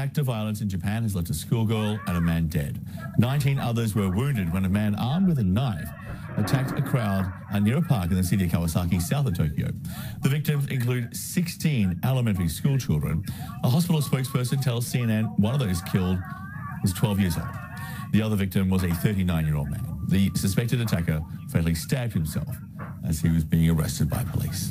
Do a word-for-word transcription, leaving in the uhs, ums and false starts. Act of violence in Japan has left a schoolgirl and a man dead. nineteen others were wounded when a man armed with a knife attacked a crowd near a park in the city of Kawasaki, south of Tokyo. The victims include sixteen elementary school children. A hospital spokesperson tells C N N one of those killed was twelve years old. The other victim was a thirty-nine-year-old man. The suspected attacker fatally stabbed himself as he was being arrested by police.